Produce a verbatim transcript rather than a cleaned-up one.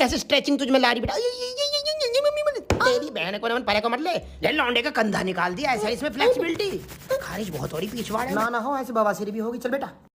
कैसे स्ट्रेचिंग तुझ में ला रही बेटा, तेरी बहन को नमन परे को मत ले, ये लौंडे का कंधा निकाल दिया ऐसा, इसमें फ्लेक्सिबिलिटी खारिज बहुत हो रही, पीछवाड़ा ना ना हो ऐसे बवासीर भी होगी। चल बेटा